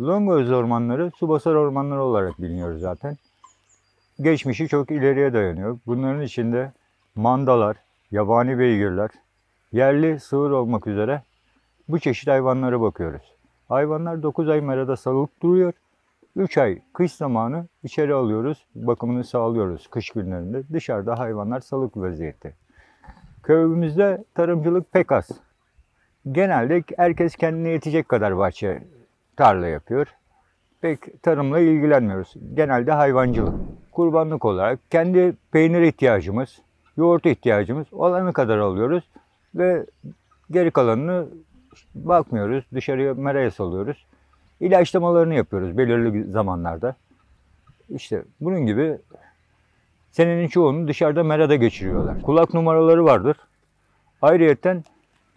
Longozlu ormanları, Subasar ormanları olarak biliniyor zaten. Geçmişi çok ileriye dayanıyor. Bunların içinde mandalar, yabani beygirler, yerli sığır olmak üzere bu çeşit hayvanlara bakıyoruz. Hayvanlar 9 ay merada salıp duruyor. 3 ay kış zamanı içeri alıyoruz, bakımını sağlıyoruz kış günlerinde. Dışarıda hayvanlar salık vaziyette. Köyümüzde tarımcılık pek az. Genelde herkes kendine yetecek kadar bahçe tarla yapıyor. Pek tarımla ilgilenmiyoruz. Genelde hayvancılık. Kurbanlık olarak kendi peynir ihtiyacımız, yoğurt ihtiyacımız olanı kadar alıyoruz ve geri kalanını bakmıyoruz. Dışarıya meraya salıyoruz. İlaçlamalarını yapıyoruz belirli zamanlarda. İşte bunun gibi senenin çoğunu dışarıda merada geçiriyorlar. Kulak numaraları vardır. Ayrıyeten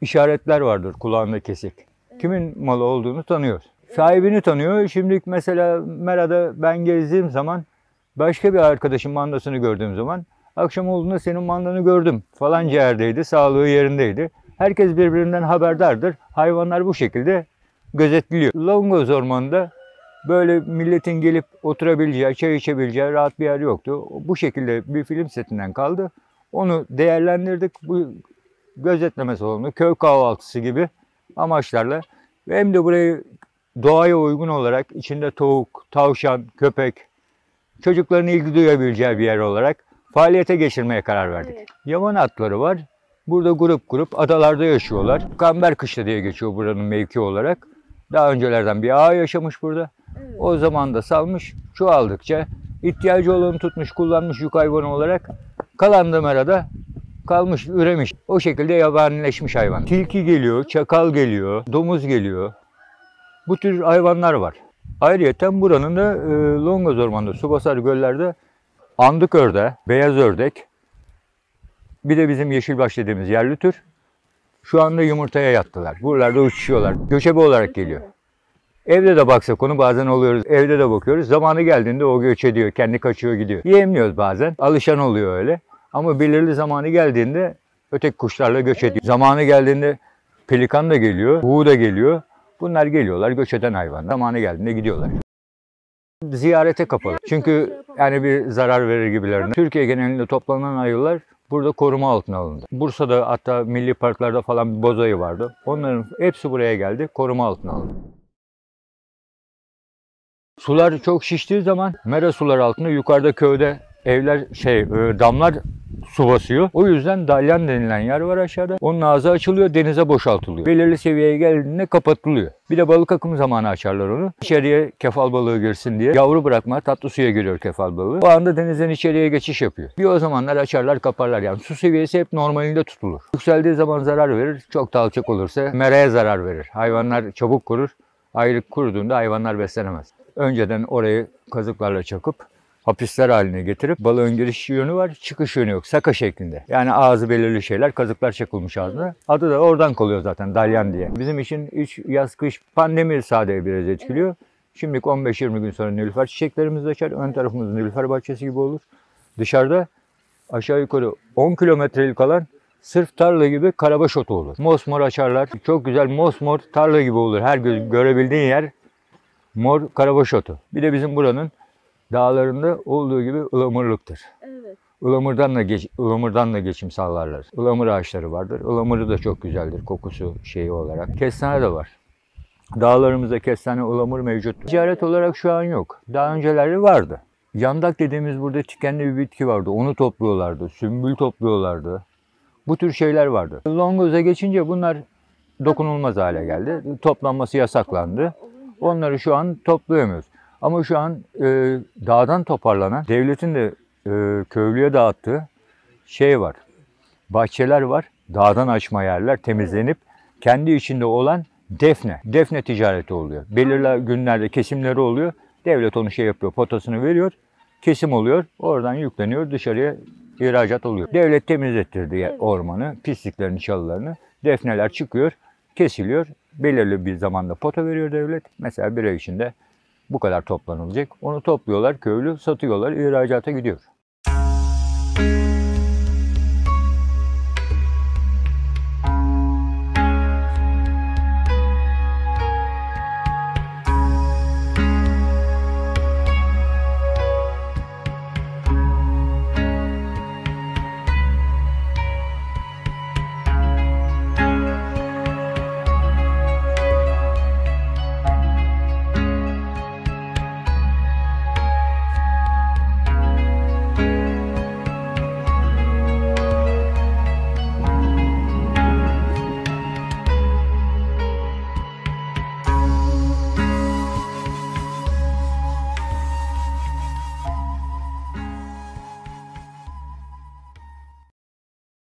işaretler vardır kulağında kesik. Kimin malı olduğunu tanıyoruz. Sahibini tanıyor. Şimdi mesela merada ben gezdiğim zaman başka bir arkadaşın mandasını gördüğüm zaman akşam olduğunda "senin mandanı gördüm" falanca yerdeydi, sağlığı yerindeydi. Herkes birbirinden haberdardır. Hayvanlar bu şekilde gözetliyor. Longoz ormanında böyle milletin gelip oturabileceği, çay içebileceği rahat bir yer yoktu. Bu şekilde bir film setinden kaldı. Onu değerlendirdik. Bu gözetleme salonu, köy kahvaltısı gibi amaçlarla ve hem de burayı doğaya uygun olarak içinde tavuk, tavşan, köpek, çocukların ilgi duyabileceği bir yer olarak faaliyete geçirmeye karar verdik. Evet. Yaban atları var. Burada grup adalarda yaşıyorlar. Kamber kışla diye geçiyor buranın mevki olarak. Daha öncelerden bir ağa yaşamış burada. Evet. O zaman da salmış, çoğaldıkça ihtiyacı olanı tutmuş, kullanmış yük hayvanı olarak. Kalan da merada kalmış, üremiş. O şekilde yabanileşmiş hayvan. Tilki geliyor, çakal geliyor, domuz geliyor. Bu tür hayvanlar var. Ayrıyeten buranın da Longoz ormanında, Subasar göllerde andık ördek, beyaz ördek, bir de bizim yeşilbaş dediğimiz yerli tür. Şu anda yumurtaya yattılar. Buralarda uçuşuyorlar. Göçebe olarak geliyor. Evde de baksak onu bazen oluyoruz. Evde de bakıyoruz. Zamanı geldiğinde o göç ediyor. Kendi kaçıyor gidiyor. Yiyemiyoruz bazen. Alışan oluyor öyle. Ama belirli zamanı geldiğinde öteki kuşlarla göç ediyor. Zamanı geldiğinde pelikan da geliyor, kuğu da geliyor. Bunlar geliyorlar, göç eden hayvan. Zamanı geldiğinde gidiyorlar. Ziyarete kapalı. Çünkü yani bir zarar verir gibilerine. Türkiye genelinde toplanan ayılar burada koruma altına alındı. Bursa'da hatta milli parklarda falan bir boz ayı vardı. Onların hepsi buraya geldi, koruma altına alındı. Sular çok şiştiği zaman mera suları altında yukarıda köyde evler damlar su basıyor. O yüzden dalyan denilen yer var aşağıda. Onun ağzı açılıyor, denize boşaltılıyor. Belirli seviyeye geldiğinde kapatılıyor. Bir de balık akımı zamanı açarlar onu. İçeriye kefal balığı girsin diye. Yavru bırakma, tatlı suya giriyor kefal balığı. O anda denizden içeriye geçiş yapıyor. Bir o zamanlar açarlar, kaparlar. Yani su seviyesi hep normalinde tutulur. Yükseldiği zaman zarar verir. Çok dalacak olursa meraya zarar verir. Hayvanlar çabuk kurur. Ayrık kuruduğunda hayvanlar beslenemez. Önceden orayı kazıklarla çakıp hapisler haline getirip balığın giriş yönü var, çıkış yönü yok. Saka şeklinde. Yani ağzı belirli şeyler, kazıklar çakılmış ağzına. Adı da oradan kalıyor zaten, dalyan diye. Bizim için hiç yaz kış pandemi sadece biraz etkiliyor. Şimdi 15-20 gün sonra nilüfer çiçeklerimiz açar. Ön tarafımız nilüfer bahçesi gibi olur. Dışarıda aşağı yukarı 10 kilometrelik alan sırf tarla gibi karabaş otu olur. Mosmor açarlar. Çok güzel mosmor tarla gibi olur. Her göz görebildiğin yer mor karabaş otu. Bir de bizim buranın dağlarında olduğu gibi ıhlamurluktur. Evet. Ilamurdan da geçim sağlarlar. Ilamur ağaçları vardır. Ilamuru da çok güzeldir kokusu şeyi olarak. Kestane de var. Dağlarımızda kestane, ılamur mevcut. Ticaret olarak şu an yok. Daha önceleri vardı. Yandak dediğimiz burada tikenli bir bitki vardı. Onu topluyorlardı. Sümül topluyorlardı. Bu tür şeyler vardı. Longoz'a geçince bunlar dokunulmaz hale geldi. Toplanması yasaklandı. Onları şu an toplayamıyoruz. Ama şu an dağdan toparlanan, devletin de köylüye dağıttığı şey var, bahçeler var, dağdan açma yerler temizlenip kendi içinde olan defne ticareti oluyor. Belirli günlerde kesimleri oluyor, devlet onu şey yapıyor, potasını veriyor, kesim oluyor, oradan yükleniyor, dışarıya ihracat oluyor. Devlet temizlettirdi ormanı, pisliklerini, çalılarını, defneler çıkıyor, kesiliyor, belirli bir zamanda pota veriyor devlet, mesela bir ay içinde bu kadar toplanılacak, onu topluyorlar, köylü satıyorlar, ihracata gidiyor.